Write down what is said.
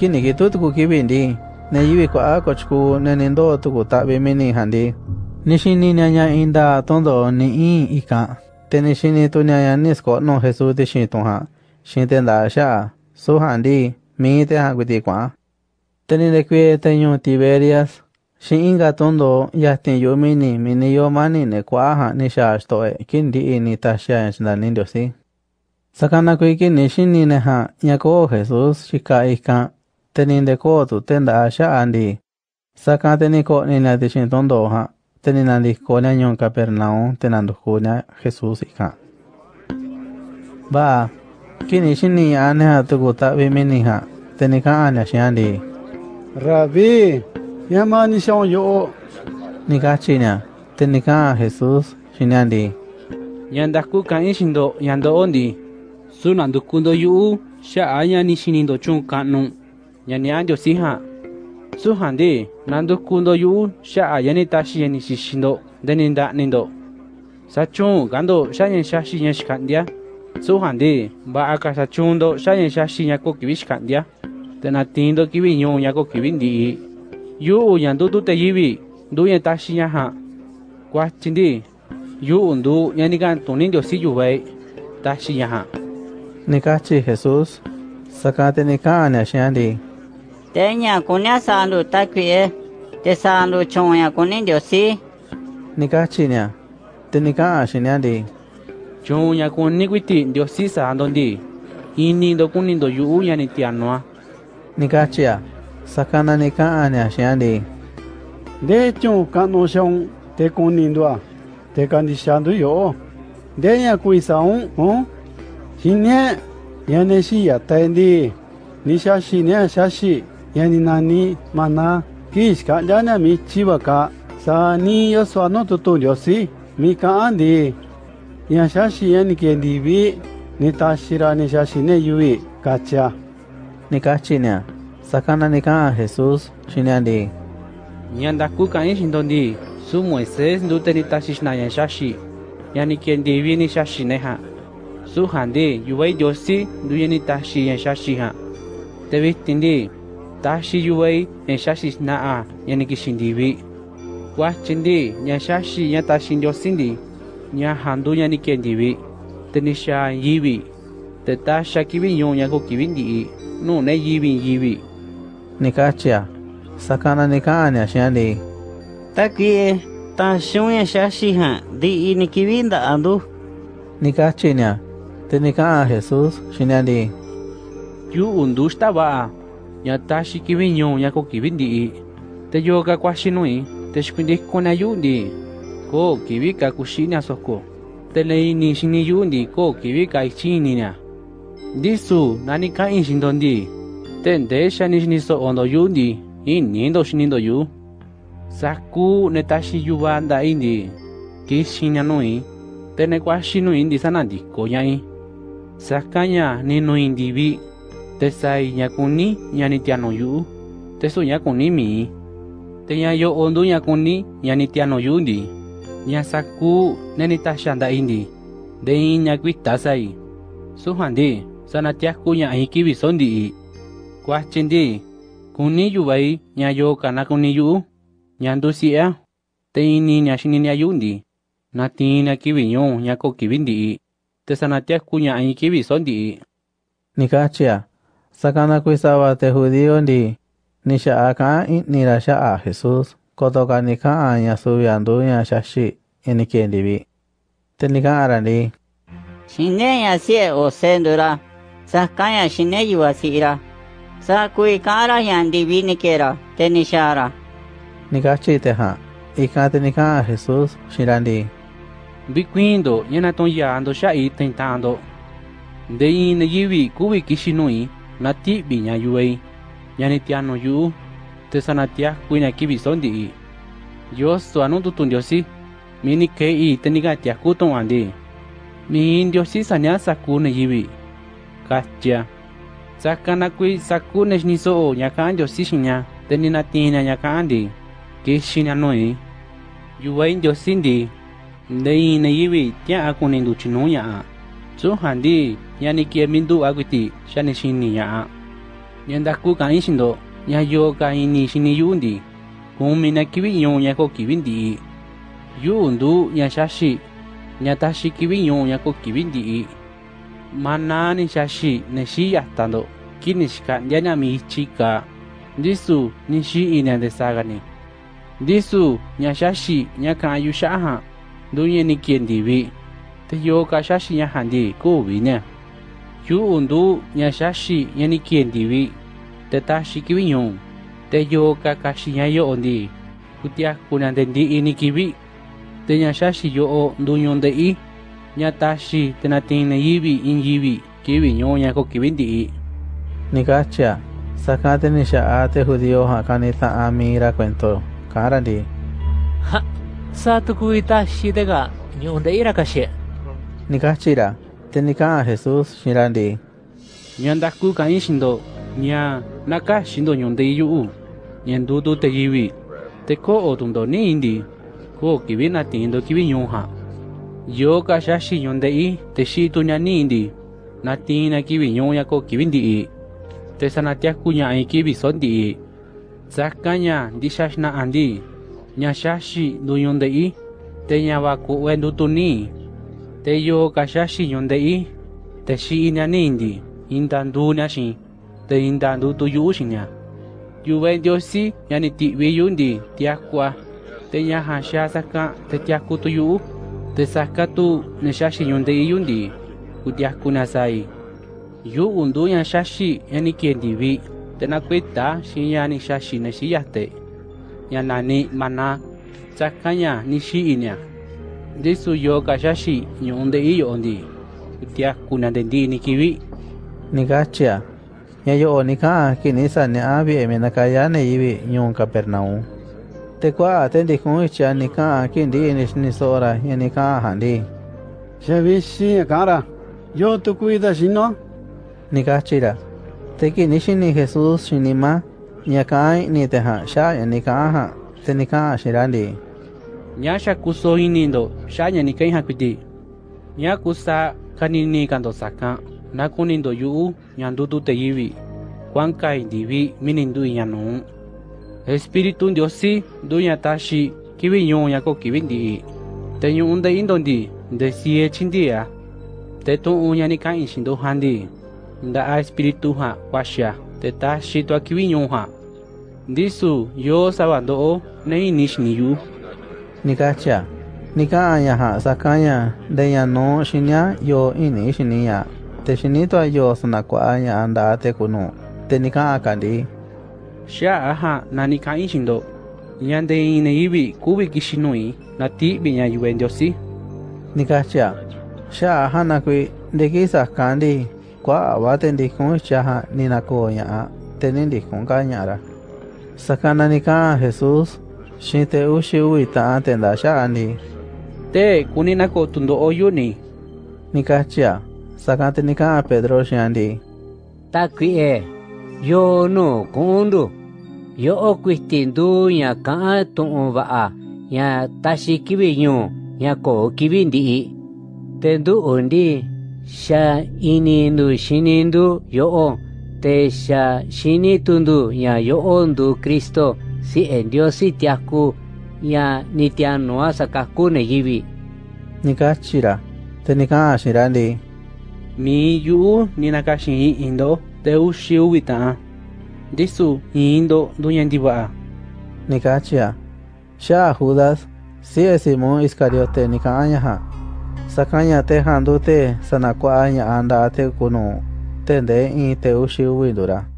kini gitu tuku kibindi na yiwi kwa akochku na nindo tuku tabi mini handi nishini nyanya inda tondo ni in ika teni shini tu nyanya nisko no Jesu te shintuha shintenda sha su handi mi te hanguti kwa teni nekwe tenyo Tiberias Shinga tondo yatin yo mini yo mani ne kwaha ni shashtoe kindi ini tasha nda nindosi sakana kuiki ni shini ne ha yako Jesus shika ika teninde ko tu tenda asha andi sakate ni ko ni na dishin tondo ha teninandi ko na nyon Kapernaum tenando ko na Jesus ika ba kini shini ane ha tuguta bimini ha tenika ane shandi Rabbi Yamani shao yo Nikachina Tenika Jesus Shinandi Yandakuka Ishindo Yando Ondi Sunandukundo Yu Sha Ayani Shinindo Chun Kanun Yanyanjo Siha Suhandi Nandukundo Yu Sha Ayani Tashi Yani Shishindo Deninda Nindo Sachun Gando Shayan Shashi Yashkandia Suhandi Baaka Sachundo Shayan Shashi Yako Kivishkandia Tenatindo Kivinyon Yako Kivindi Yu yandu tu te yibi, du yan tashi yaha. Kwa chindi, yu undu yanigan tunin yo si yuwe, tashi yaha. Nikachi Jesus, sakate nikan ashandi. Tenya kunya sandu takwe, te sandu chonya kunin yo si. Nikachi nya, tenika ashinandi. Chonya kunigwiti yo si sandondi. Inindo kunindo yu yanitianwa. Nikachi ya. Sakana nika anya shandi. De chun kano shon te konindwa te kandishandu yo. De ya kuisaun on. Shine yaneshi yataendi. Nisha shine shashi yaninani mana kishka jana mi chivaka. Sa ni yoswa no tutu yosi mika andi. Yashashi yanikendi vi nitashira nishashi ne yui kacha. Nikachinya. Sakana nika Jesus Shinandi Yandakuka Ishindondi Su Moises Lutenitashishna Yanshashi Yaniken Divini Shashineha Su Handi Yuwei Yosi Duyanitashi Yanshashiha Tevitindi Tashi Yuwei Yanshashishnaa Yanikishindivi Wachindi Yanshashi Yatashin Yosindi Nyahandu Yanikendivi Tenisha Yivi Tetasha Kivin Yon Yako Kivindi No Ne Yivin Yivi Nikachia Sakana Nikanya Shandi Taki Tashunya Shashiha Di Nikivinda Andu Nikachinya Tenika Jesus Shinandi Yu Undustaba Yatashi Kivinyon Yako Kivindi Te Yoga Kwashinui Teshpindi Kona Yundi Ko Kivika Kushina Soko Teleini Shini Yundi Ko Kivika Ichinina Disu Nanika Inshindondi Tende shanishniso ondo yundi in nindo shinindo yu Saku netashi yubanda indi Kishinanui Tenequashinu indi sanandi koyai Sakanya nino indi vi Tesai yakuni yanitiano yu Tesu yakuni mi Teyayo ondo yakuni yanitiano yundi Yasaku nenitashanda indi Dein yakuitasai Suhandi sanatiakunya ikibisondi Wachindi, kuni yuwei nyayo kanakuni yu, nyandu siya, teini nyashini nyayundi, natina kivinyon nyako kivindi, tesanatia kunya anyi kivisondi. Nikachia, sakana kuisawa te judiondi, nisha aka nirasha a Jesus, kotoka nika anya suyandu nyashashi, enikendivi. Tenika arandi. Shine ya siye osendura, sakanya shine yuwa siira. Sakui kara yandi vinikera tenishara Nikachi teha ikate nika Jesus shirandi Biquindo yenaton yando shai tentando Dein yivi kuwi kishinui nati binya yuei Yanitiano yu tesanatia kuina kibisondi Yosu anundutun yosi Minikei tenigatia kuton andi Min yosi sanyasa kune yivi Kachia Sakana kui sakunes niso nyakanjo sishinya teninatina nyakandi kishinanoi yuwainjo sindi ndeine yiwi tia akunindu chinunya suhandi yani kiemindu aguti shanishini ya Yandaku Kaisindo, Yayo Kainishini Yundi, Kuminakibi Yon Yako Kibindi, Yundu Yashashi, Yatashi Kibi Yon Yako Kibindi, Manani Shashi, Neshi Yatando, Kinishka Yanami Chika, Disu Nishi Ina de Sagani, Disu Yashashi, Yaka Yushaha, Duyeni Kendibi, the Yoka Shashi Yahandi, Kovina. You undo Yashashi Yaniki and Divi, the Tashi Kivion, the Yoka Kashiayo on the Kutiakuna dendi inikibi, the Yashashi yo duyon de e, Yatashi tenatin yibi in yibi, giving yon yako kivindi. Nigacha, Sakatenisha ate Hudio Hakaneta Amira Quento, Karadi. Ha, Satukuita Shidega, yon de Irakashe. Nigachira. Tenika Jesus Shirandi Yandaku Kaishindo, Nya Naka Shindo Yonde Yu, Yandudu Tegiwi, Teko Otundo Nindi, Ko Kivinati Indo Kivinha Yoka Shashi Yonde, Teshitunya Nindi, Natina Kivinyako Kivindi, Tesanatiakunya and Kivi Sondi, Zakanya Dishashna Andi, Nyashashi do Yonde, Tenyavaku Wendutuni. Teyo Kashashi Yondei, the Shi in Anindi, Indandu Nashi, the Indandu to Yushina. You went your sea, Yaniti Veyundi, Tiaqua, the Yahashasaka, the Tiaku to you, the Sakatu Neshashi Yondei Yundi, Utiakunasai. You undu Yashashi, Yanikendi, the Naqueta, Shiani Shashi Neshiate, Yanani Mana, Sakanya Nishiinia. This is your Kashashi, yon de e on the Tiakuna de Nikiwi Nigacha Yayo Nika, Kinisa Nabi, Menakayane, Ivi, Yon Capernaum. The Qua attended Kunicha, Nika, Kindi, Nisora, Yanika, Handi. Shavishi, Akara, Yo Tukuida Shino Nigachira. Taking Nishini Jesus, Shinima, Yakai, Nitaha, Shai, and Nikaha, Tenika, Shirandi. Nyasha kuso inindo, shanya nikai hakudi. Nyakusa kanini kandosaka, nakunindo yu, nyandudu te yivi. Kwankai divi, minindu yanon. Espiritu ndiosi, dunyatashi, kiwi yon yako kivindi. Tenyu unde indondi, de siye chindia. Tetu unyanika inshindo handi. Nda a espiritu ha, washa, tetashi to kiwi yon ha. Disu, yo sabando o, nei nishni yu. Nikacha Nika Yaha Sakanya Deya no Shinya yo ini Shinya Teshinito yo Sanakwaya and Ate Kuno Tenika Kandi Sha Aha Nanika Ishindo Yande in Ibi Kubi Kishinui Nati Binya Yuendosi Nikacha Sha Hanakwi Dekisa Kandi Kwa Watendi Kunshaha Ninakoya Tenindi Kunkanyara Sakana Nika Jesus Shinte Ushiuita Antenda Shani Te Kuninako Tundo Oyuni Nikacha Sakantenika Pedro Shandi Taki e Yo no Kundu Yo Okwitindu Yaka Tumva Ya Tashi Kibinyu Yako Kibindi Tendu Undi Sha Inindu Shinindu Yo Te Sha Shinitundu Ya Yo Ondu Cristo Si en Dios si tiaku ya nitianoa sakaku negibi. Nikachira, tenika shirandi. Mi yu ninakashi indo, deushiu vita. Disu indo duyandiba. Nikachia. Sha Judas, si esimo iscariote nikaanyaha. Sakanya te handute sanakwaanya anda te kuno. Tende in teushiu vidura.